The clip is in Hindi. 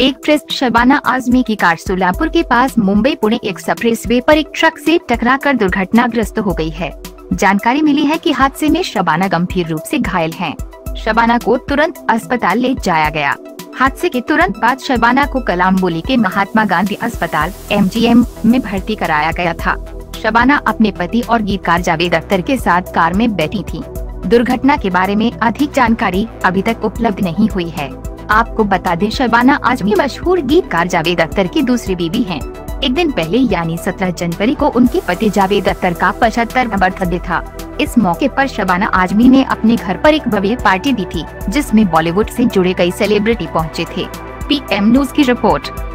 एक प्रेस शबाना आजमी की कार सोलापुर के पास मुंबई पुणे एक्सप्रेस वे पर एक ट्रक से टकराकर दुर्घटनाग्रस्त हो गई है। जानकारी मिली है कि हादसे में शबाना गंभीर रूप से घायल हैं। शबाना को तुरंत अस्पताल ले जाया गया। हादसे के तुरंत बाद शबाना को कलामबोली के महात्मा गांधी अस्पताल (MGM) में भर्ती कराया गया था। शबाना अपने पति और गीतकार जावेद अख्तर के साथ कार में बैठी थी। दुर्घटना के बारे में अधिक जानकारी अभी तक उपलब्ध नहीं हुई है। आपको बता दें, शबाना आजमी मशहूर गीतकार जावेद अख्तर की दूसरी बीवी हैं। एक दिन पहले यानी 17 जनवरी को उनके पति जावेद अख्तर का 75वां बर्थडे था। इस मौके पर शबाना आजमी ने अपने घर पर एक भव्य पार्टी दी थी, जिसमें बॉलीवुड से जुड़े कई सेलिब्रिटी पहुंचे थे। PM न्यूज की रिपोर्ट।